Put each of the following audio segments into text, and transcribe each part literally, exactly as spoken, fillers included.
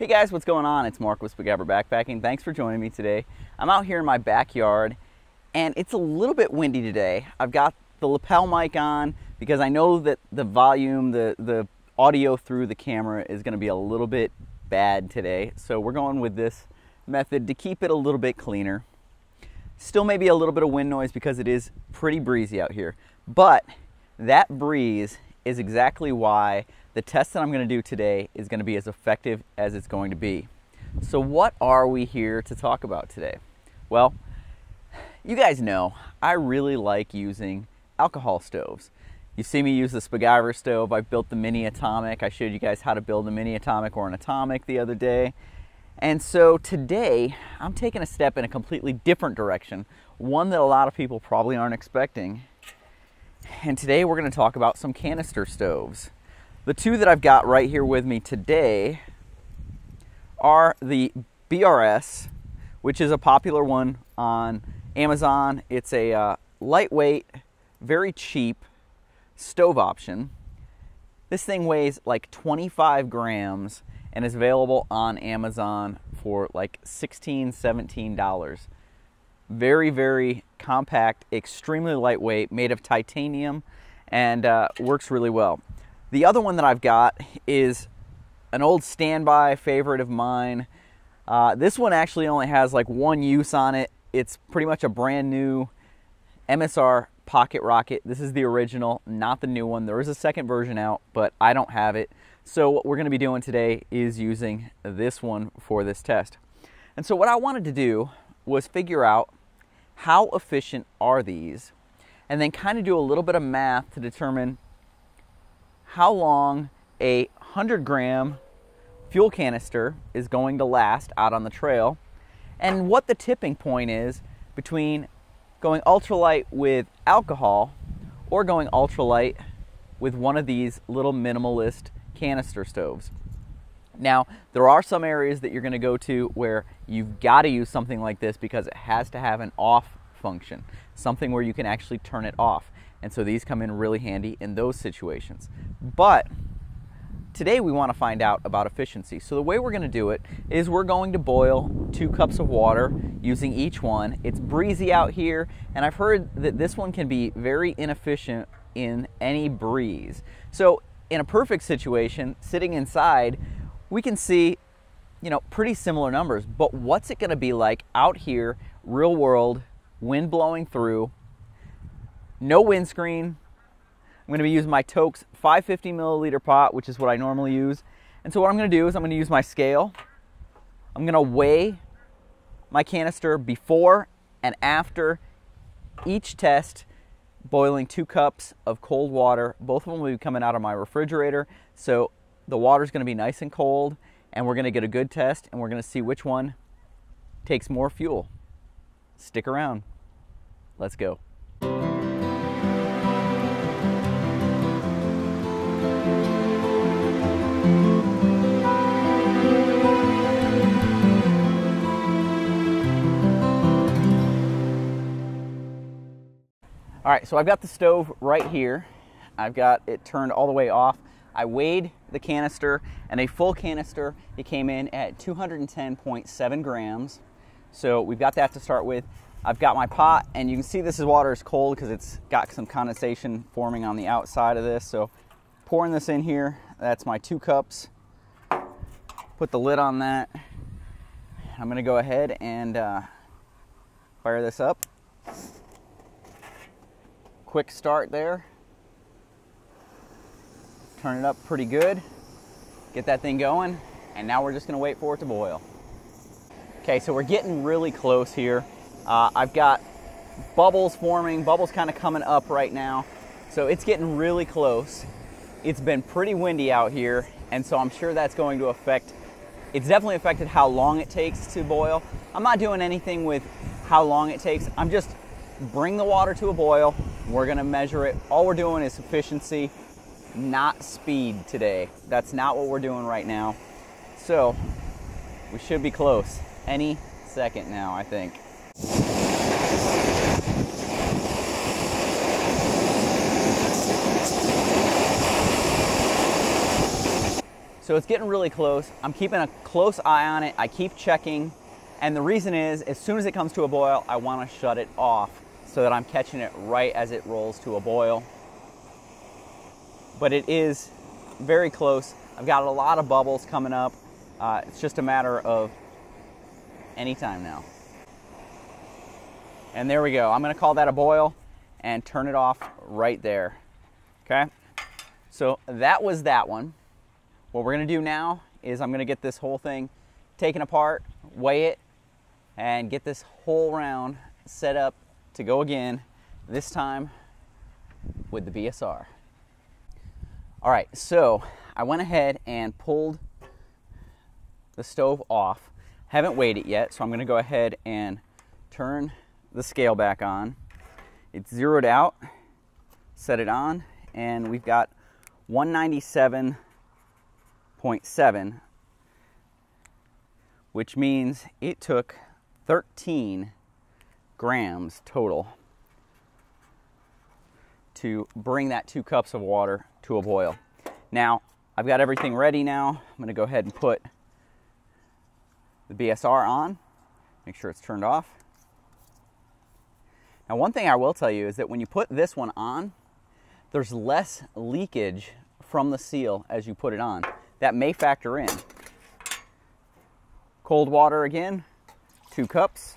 Hey guys, what's going on? It's Mark with Spiguyver Backpacking. Thanks for joining me today. I'm out here in my backyard and it's a little bit windy today. I've got the lapel mic on because I know that the volume, the, the audio through the camera is going to be a little bit bad today. So we're going with this method to keep it a little bit cleaner. Still maybe a little bit of wind noise because it is pretty breezy out here. But that breeze is exactly why the test that I'm going to do today is going to be as effective as it's going to be. So what are we here to talk about today? Well, you guys know I really like using alcohol stoves. You see me use the Spiguyver stove. I built the mini atomic. I showed you guys how to build a mini atomic or an atomic the other day. And so today I'm taking a step in a completely different direction, one that a lot of people probably aren't expecting. And today we're going to talk about some canister stoves. The two that I've got right here with me today are the B R S, which is a popular one on Amazon. It's a uh, lightweight, very cheap stove option. This thing weighs like twenty-five grams and is available on Amazon for like sixteen, seventeen dollars. Very, very compact, extremely lightweight, made of titanium, and uh, works really well. The other one that I've got is an old standby favorite of mine. Uh, this one actually only has like one use on it. It's pretty much a brand new M S R Pocket Rocket. This is the original, not the new one. There is a second version out, but I don't have it. So what we're going to be doing today is using this one for this test. And so what I wanted to do was figure out how efficient are these, and then kind of do a little bit of math to determine how long a one hundred gram fuel canister is going to last out on the trail, and what the tipping point is between going ultralight with alcohol or going ultralight with one of these little minimalist canister stoves. Now, there are some areas that you're going to go to where you've got to use something like this because it has to have an off function, something where you can actually turn it off. And so these come in really handy in those situations. But today we want to find out about efficiency. So the way we're going to do it is we're going to boil two cups of water using each one. It's breezy out here, and I've heard that this one can be very inefficient in any breeze. So in a perfect situation, sitting inside, we can see, you know, pretty similar numbers. But what's it going to be like out here, real world, wind blowing through? No windscreen. I'm gonna be using my Toaks five hundred fifty milliliter pot, which is what I normally use. And so what I'm gonna do is I'm gonna use my scale. I'm gonna weigh my canister before and after each test, boiling two cups of cold water. Both of them will be coming out of my refrigerator. So the water's gonna be nice and cold, and we're gonna get a good test, and we're gonna see which one takes more fuel. Stick around. Let's go. All right, so I've got the stove right here. I've got it turned all the way off. I weighed the canister, and a full canister, it came in at two hundred ten point seven grams. So we've got that to start with. I've got my pot, and you can see this water is cold because it's got some condensation forming on the outside of this. So pouring this in here, that's my two cups. Put the lid on that. I'm gonna go ahead and uh, fire this up. Quick start there. Turn it up pretty good. Get that thing going, and now we're just gonna wait for it to boil. Okay, so we're getting really close here. Uh, I've got bubbles forming, bubbles kind of coming up right now. So it's getting really close. It's been pretty windy out here, and so I'm sure that's going to affect, it's definitely affected how long it takes to boil. I'm not doing anything with how long it takes. I'm just bring the water to a boil. We're gonna measure it. All we're doing is efficiency, not speed today. That's not what we're doing right now. So we should be close any second now, I think. So it's getting really close. I'm keeping a close eye on it. I keep checking. And the reason is, as soon as it comes to a boil, I want to shut it off so that I'm catching it right as it rolls to a boil. But it is very close. I've got a lot of bubbles coming up. Uh, it's just a matter of any time now. And there we go. I'm going to call that a boil and turn it off right there. Okay? So that was that one. What we're going to do now is I'm going to get this whole thing taken apart, weigh it, and get this whole round set up to go again, this time with the B S R. All right, so I went ahead and pulled the stove off. Haven't weighed it yet, so I'm going to go ahead and turn the scale back on. It's zeroed out, set it on, and we've got one ninety-seven point seven, which means it took thirteen grams total to bring that two cups of water to a boil. Now, I've got everything ready now. I'm gonna go ahead and put the B S R on, make sure it's turned off. Now, one thing I will tell you is that when you put this one on, there's less leakage from the seal as you put it on. That may factor in. Cold water again, two cups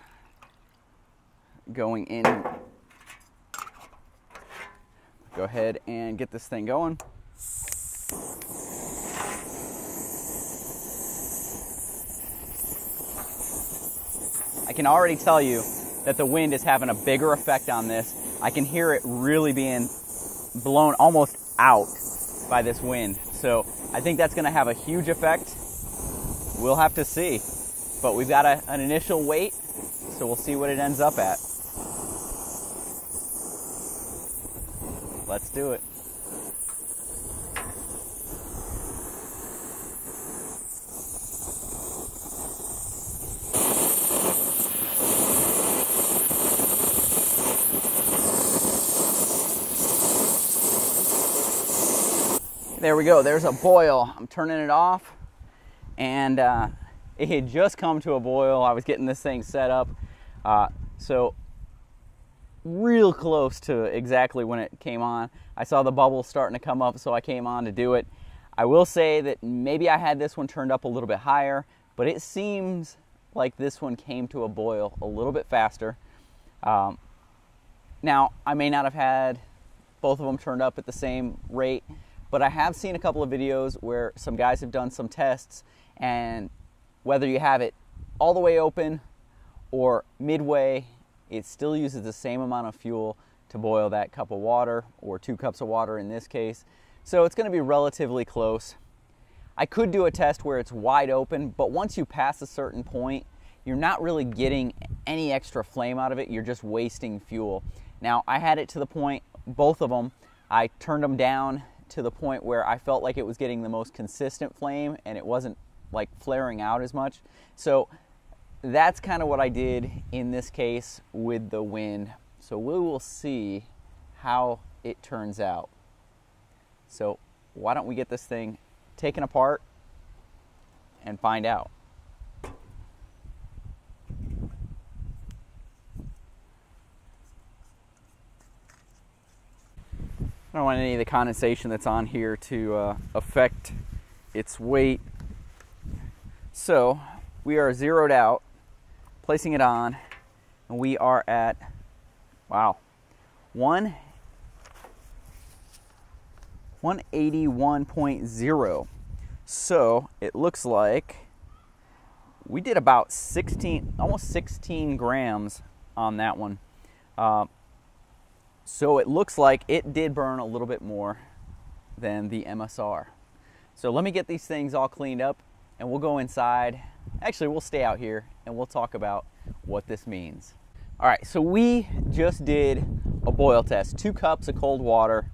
going in. Go ahead and get this thing going. I can already tell you that the wind is having a bigger effect on this. I can hear it really being blown almost out by this wind. So I think that's going to have a huge effect. We'll have to see. But we've got a, an initial weight, so we'll see what it ends up at. Let's do it. There we go, there's a boil. I'm turning it off, and uh, it had just come to a boil. I was getting this thing set up, uh, so real close to exactly when it came on. I saw the bubbles starting to come up, so I came on to do it. I will say that maybe I had this one turned up a little bit higher, but it seems like this one came to a boil a little bit faster. Um, now, I may not have had both of them turned up at the same rate, but I have seen a couple of videos where some guys have done some tests, and whether you have it all the way open or midway, it still uses the same amount of fuel to boil that cup of water, or two cups of water in this case. So it's going to be relatively close. I could do a test where it's wide open, but once you pass a certain point, you're not really getting any extra flame out of it. You're just wasting fuel. Now, I had it to the point, both of them, I turned them down to the point where I felt like it was getting the most consistent flame and it wasn't like flaring out as much. So that's kind of what I did in this case with the wind. So we will see how it turns out. So why don't we get this thing taken apart and find out. I don't want any of the condensation that's on here to uh, affect its weight. So we are zeroed out, placing it on, and we are at, wow, one eighty-one point zero. So it looks like we did about sixteen, almost sixteen grams on that one. Uh, So it looks like it did burn a little bit more than the M S R. So let me get these things all cleaned up and we'll go inside. Actually, we'll stay out here and we'll talk about what this means. All right, so we just did a boil test. Two cups of cold water,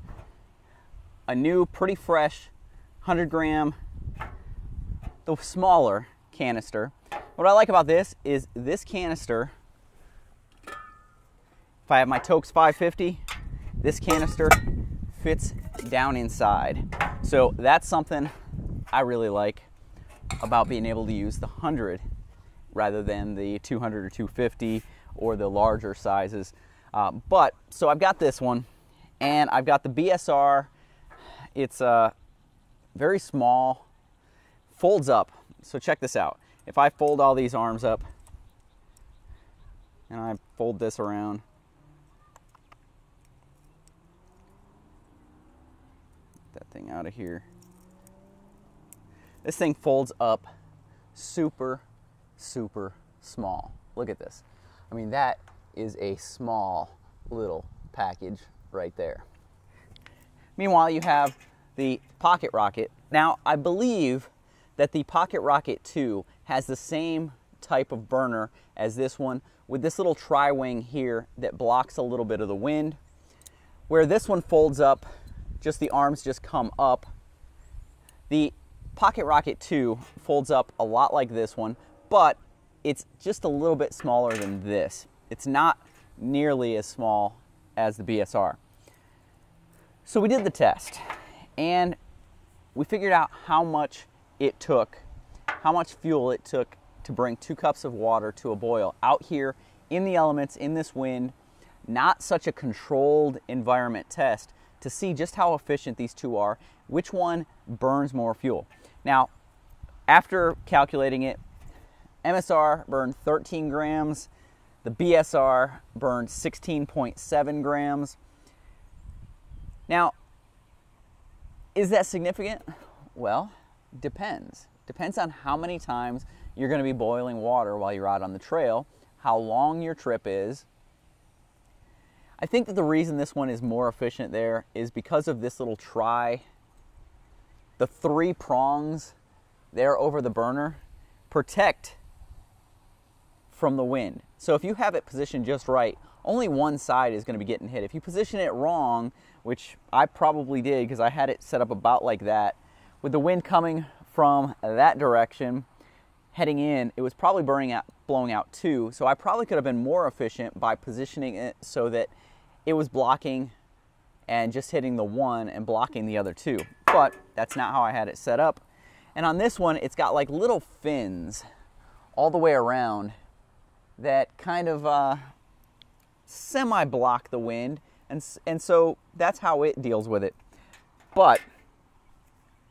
a new, pretty fresh one hundred gram, the smaller canister. What I like about this is this canister, if I have my Toaks five fifty, this canister fits down inside. So that's something I really like about being able to use the one hundred rather than the two hundred or two fifty or the larger sizes. Uh, but so I've got this one, and I've got the B S R. It's uh, very small, folds up. So check this out. If I fold all these arms up and I fold this around, get that thing out of here. This thing folds up super, super small. Look at this. I mean, that is a small little package right there. Meanwhile, you have the Pocket Rocket. Now, I believe that the Pocket Rocket two has the same type of burner as this one, with this little tri-wing here that blocks a little bit of the wind. Where this one folds up, just the arms just come up. The Pocket Rocket two folds up a lot like this one, but it's just a little bit smaller than this. It's not nearly as small as the B S R. So we did the test, and we figured out how much it took, how much fuel it took to bring two cups of water to a boil out here in the elements, in this wind, not such a controlled environment test, to see just how efficient these two are, which one burns more fuel. Now, after calculating it, M S R burned thirteen grams, the B S R burned sixteen point seven grams. Now, is that significant? Well, depends. Depends on how many times you're going to be boiling water while you're out on the trail, how long your trip is. I think that the reason this one is more efficient there is because of this little tri, the three prongs there over the burner protect from the wind. So if you have it positioned just right, only one side is going to be getting hit. If you position it wrong, which I probably did because I had it set up about like that, with the wind coming from that direction, heading in, it was probably burning out, blowing out too. So I probably could have been more efficient by positioning it so that it was blocking and just hitting the one and blocking the other two. But that's not how I had it set up. And on this one, it's got like little fins all the way around that kind of uh, semi-block the wind, and, and so that's how it deals with it. But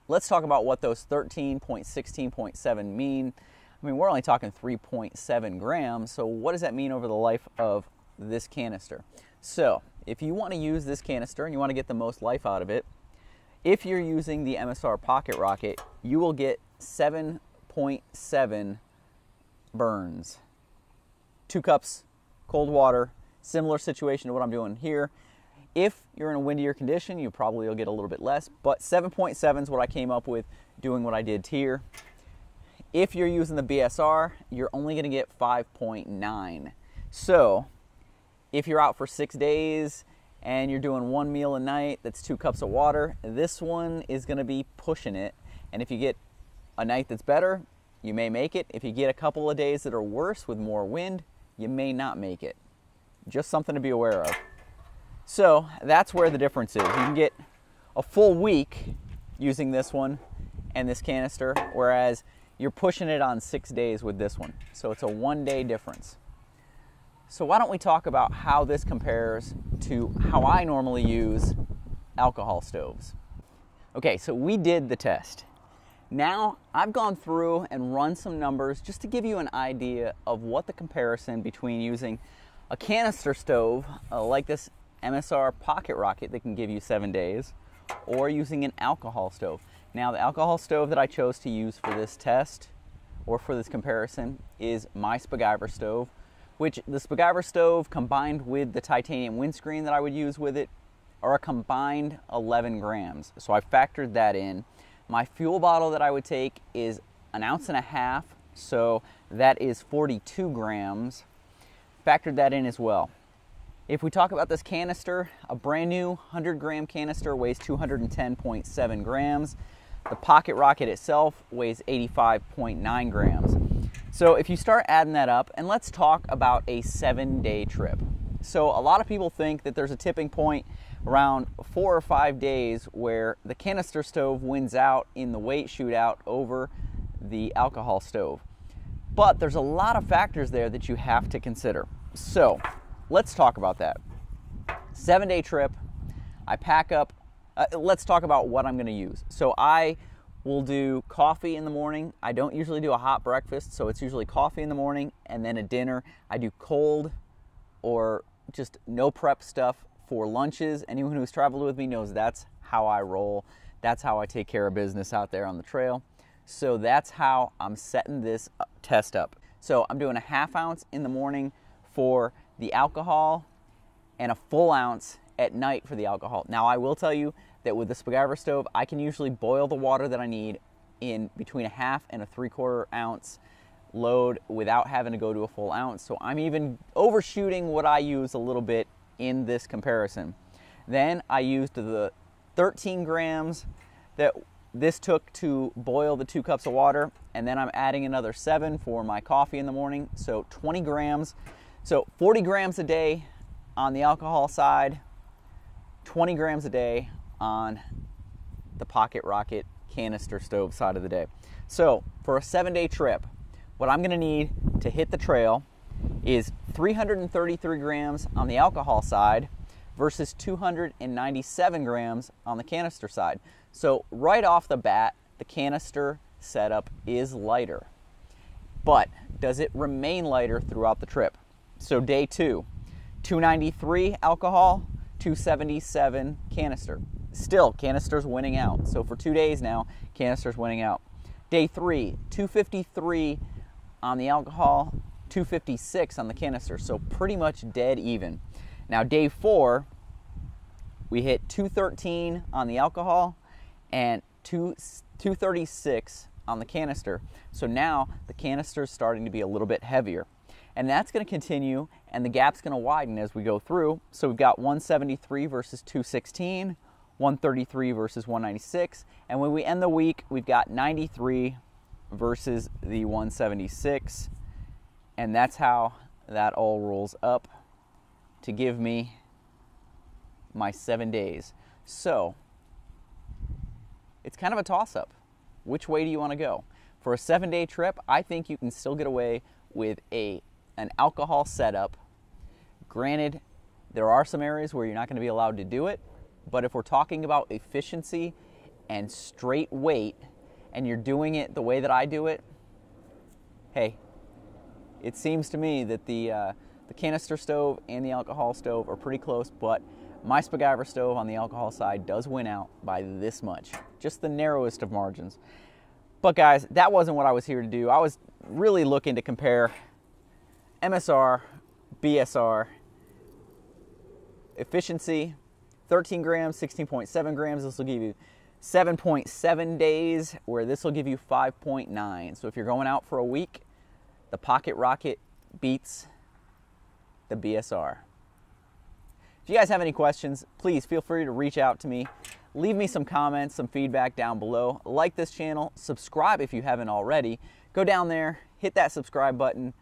let's talk about what those thirteen point sixteen point seven mean. I mean, we're only talking three point seven grams, so what does that mean over the life of this canister? So if you want to use this canister and you want to get the most life out of it, if you're using the M S R Pocket Rocket, you will get seven point seven burns. Two cups cold water, similar situation to what I'm doing here. If you're in a windier condition, you probably will get a little bit less, but seven point seven is what I came up with doing what I did here. If you're using the B S R, you're only going to get five point nine. So if you're out for six days and you're doing one meal a night, that's two cups of water, this one is going to be pushing it. And if you get a night that's better, you may make it. If you get a couple of days that are worse with more wind, you may not make it. Just something to be aware of. So that's where the difference is. You can get a full week using this one and this canister, whereas you're pushing it on six days with this one. So it's a one day difference. So why don't we talk about how this compares to how I normally use alcohol stoves? Okay, so we did the test. Now I've gone through and run some numbers just to give you an idea of what the comparison between using a canister stove uh, like this M S R Pocket Rocket that can give you seven days, or using an alcohol stove. Now the alcohol stove that I chose to use for this test, or for this comparison, is my Spiguyver stove, which the Spiguyver stove combined with the titanium windscreen that I would use with it are a combined eleven grams. So I factored that in. My fuel bottle that I would take is an ounce and a half, so that is forty-two grams. Factored that in as well. If we talk about this canister, a brand new one hundred gram canister weighs two hundred ten point seven grams. The Pocket Rocket itself weighs eighty-five point nine grams. So if you start adding that up, and let's talk about a seven day trip. So a lot of people think that there's a tipping point around four or five days where the canister stove wins out in the weight shootout over the alcohol stove. But there's a lot of factors there that you have to consider. So let's talk about that. Seven day trip, I pack up, uh, let's talk about what I'm gonna use. So I will do coffee in the morning. I don't usually do a hot breakfast, so it's usually coffee in the morning and then a dinner. I do cold or just no prep stuff for lunches. Anyone who's traveled with me knows that's how I roll. That's how I take care of business out there on the trail. So that's how I'm setting this test up. So I'm doing a half ounce in the morning for the alcohol and a full ounce at night for the alcohol. Now I will tell you that with the Spiguyver stove, I can usually boil the water that I need in between a half and a three quarter ounce load without having to go to a full ounce. So I'm even overshooting what I use a little bit in this comparison. Then I used the thirteen grams that this took to boil the two cups of water, and then I'm adding another seven for my coffee in the morning, so twenty grams. So forty grams a day on the alcohol side, twenty grams a day on the Pocket Rocket canister stove side of the day. So for a seven day trip, what I'm gonna need to hit the trail is three hundred thirty-three grams on the alcohol side versus two hundred ninety-seven grams on the canister side. So right off the bat, the canister setup is lighter. But does it remain lighter throughout the trip? So day two, two ninety-three alcohol, two seventy-seven canister. Still, canister's winning out. So for two days now, canister's winning out. Day three, two fifty-three on the alcohol, two fifty-six on the canister, so pretty much dead even. Now day four, we hit two thirteen on the alcohol and two thirty-six on the canister. So now the canister is starting to be a little bit heavier. And that's going to continue, and the gap's going to widen as we go through. So we've got one seventy-three versus two sixteen, one thirty-three versus one ninety-six, and when we end the week, we've got ninety-three versus the one seventy-six. And that's how that all rolls up to give me my seven days. So it's kind of a toss-up. Which way do you want to go? For a seven-day trip, I think you can still get away with a an alcohol setup. Granted, there are some areas where you're not going to be allowed to do it, but if we're talking about efficiency and straight weight, and you're doing it the way that I do it, hey, it seems to me that the, uh, the canister stove and the alcohol stove are pretty close, but my Spiguyver stove on the alcohol side does win out by this much. Just the narrowest of margins. But guys, that wasn't what I was here to do. I was really looking to compare M S R, B S R, efficiency, thirteen grams, sixteen point seven grams. This will give you seven point seven days, where this will give you five point nine. So if you're going out for a week, the Pocket Rocket beats the B S R. If you guys have any questions, please feel free to reach out to me. Leave me some comments, some feedback down below. Like this channel, subscribe if you haven't already. Go down there, hit that subscribe button.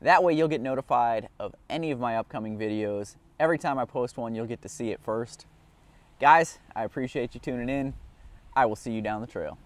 That way you'll get notified of any of my upcoming videos. Every time I post one, you'll get to see it first. Guys, I appreciate you tuning in. I will see you down the trail.